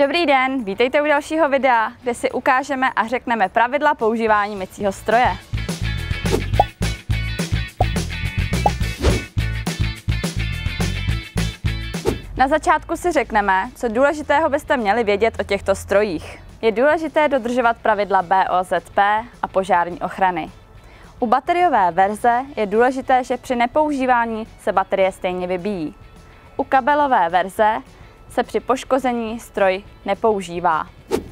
Dobrý den, vítejte u dalšího videa, kde si ukážeme a řekneme pravidla používání mycího stroje. Na začátku si řekneme, co důležitého byste měli vědět o těchto strojích. Je důležité dodržovat pravidla BOZP a požární ochrany. U bateriové verze je důležité, že při nepoužívání se baterie stejně vybíjí. U kabelové verze se při poškození stroj nepoužívá.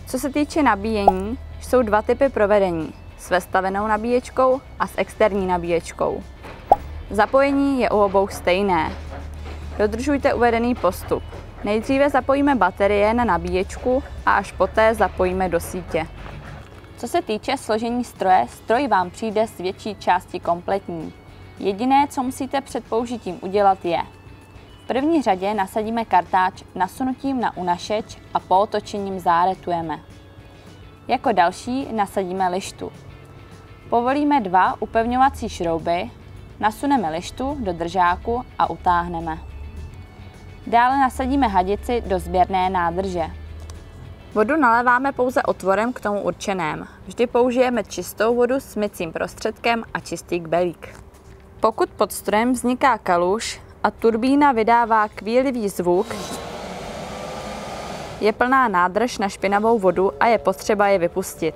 Co se týče nabíjení, jsou dva typy provedení. S vestavenou nabíječkou a s externí nabíječkou. Zapojení je u obou stejné. Dodržujte uvedený postup. Nejdříve zapojíme baterie na nabíječku a až poté zapojíme do sítě. Co se týče složení stroje, stroj vám přijde z větší části kompletní. Jediné, co musíte před použitím udělat, je: v první řadě nasadíme kartáč nasunutím na unašeč a po otočením záretujeme. Jako další nasadíme lištu. Povolíme dva upevňovací šrouby, nasuneme lištu do držáku a utáhneme. Dále nasadíme hadici do sběrné nádrže. Vodu naléváme pouze otvorem k tomu určeném. Vždy použijeme čistou vodu s mycím prostředkem a čistý kbelík. Pokud pod strojem vzniká kaluž a turbína vydává kvílivý zvuk, je plná nádrž na špinavou vodu a je potřeba je vypustit.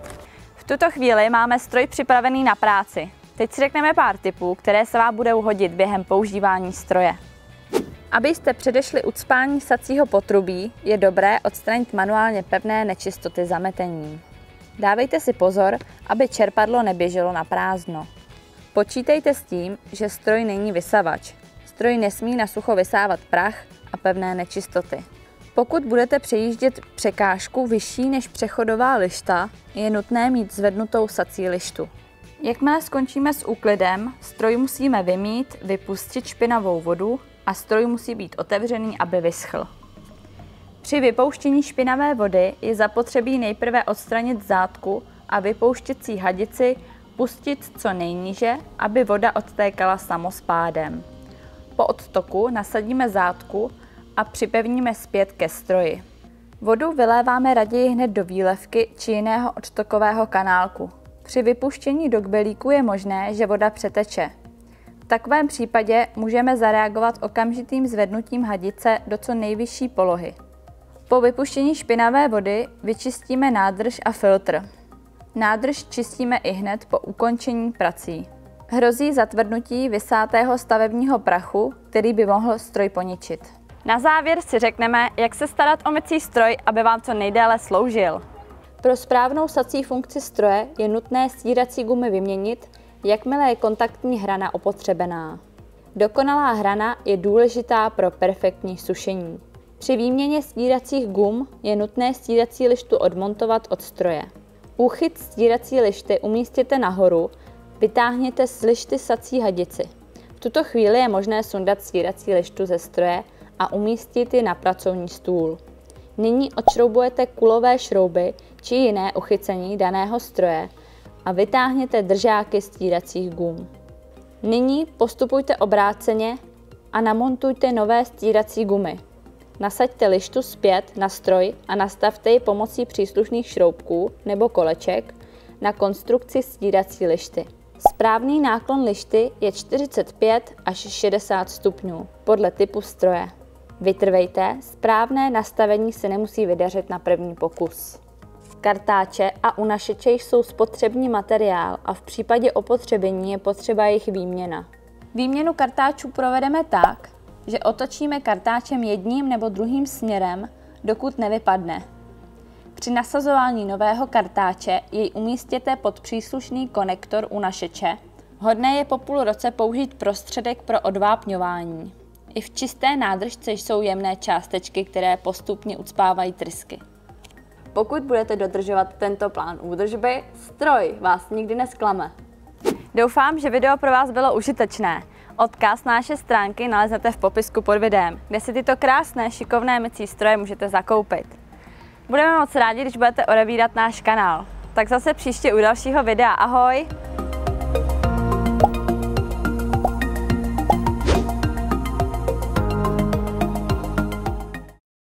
V tuto chvíli máme stroj připravený na práci. Teď si řekneme pár tipů, které se vám budou hodit během používání stroje. Abyste předešli ucpání sacího potrubí, je dobré odstranit manuálně pevné nečistoty zametením. Dávejte si pozor, aby čerpadlo neběželo na prázdno. Počítejte s tím, že stroj není vysavač. Stroj nesmí na sucho vysávat prach a pevné nečistoty. Pokud budete přejíždět překážku vyšší než přechodová lišta, je nutné mít zvednutou sací lištu. Jakmile skončíme s úklidem, stroj musíme vymýt, vypustit špinavou vodu a stroj musí být otevřený, aby vyschl. Při vypouštění špinavé vody je zapotřebí nejprve odstranit zátku a vypouštěcí hadici pustit co nejníže, aby voda odtékala samospádem. Po odtoku nasadíme zátku a připevníme zpět ke stroji. Vodu vyléváme raději hned do výlevky či jiného odtokového kanálku. Při vypuštění do kbelíku je možné, že voda přeteče. V takovém případě můžeme zareagovat okamžitým zvednutím hadice do co nejvyšší polohy. Po vypuštění špinavé vody vyčistíme nádrž a filtr. Nádrž čistíme i hned po ukončení prací. Hrozí zatvrdnutí vysátého stavebního prachu, který by mohl stroj poničit. Na závěr si řekneme, jak se starat o mycí stroj, aby vám co nejdéle sloužil. Pro správnou sací funkci stroje je nutné stírací gumy vyměnit, jakmile je kontaktní hrana opotřebená. Dokonalá hrana je důležitá pro perfektní sušení. Při výměně stíracích gum je nutné stírací lištu odmontovat od stroje. Úchyt stírací lišty umístěte nahoru, vytáhněte z lišty sací hadici. V tuto chvíli je možné sundat stírací lištu ze stroje a umístit ji na pracovní stůl. Nyní odšroubujete kulové šrouby či jiné uchycení daného stroje a vytáhněte držáky stíracích gum. Nyní postupujte obráceně a namontujte nové stírací gumy. Nasaďte lištu zpět na stroj a nastavte ji pomocí příslušných šroubků nebo koleček na konstrukci stírací lišty. Správný náklon lišty je 45 až 60 stupňů podle typu stroje. Vytrvejte, správné nastavení se nemusí vydařit na první pokus. Kartáče a unašeče jsou spotřební materiál a v případě opotřebení je potřeba jejich výměna. Výměnu kartáčů provedeme tak, že otočíme kartáčem jedním nebo druhým směrem, dokud nevypadne. Při nasazování nového kartáče jej umístěte pod příslušný konektor unašeče. Hodné je po půl roce použít prostředek pro odvápňování. I v čisté nádržce jsou jemné částečky, které postupně ucpávají trysky. Pokud budete dodržovat tento plán údržby, stroj vás nikdy nesklame. Doufám, že video pro vás bylo užitečné. Odkaz na naše stránky naleznete v popisku pod videem, kde si tyto krásné šikovné mycí stroje můžete zakoupit. Budeme moc rádi, když budete odebírat náš kanál. Tak zase příště u dalšího videa. Ahoj!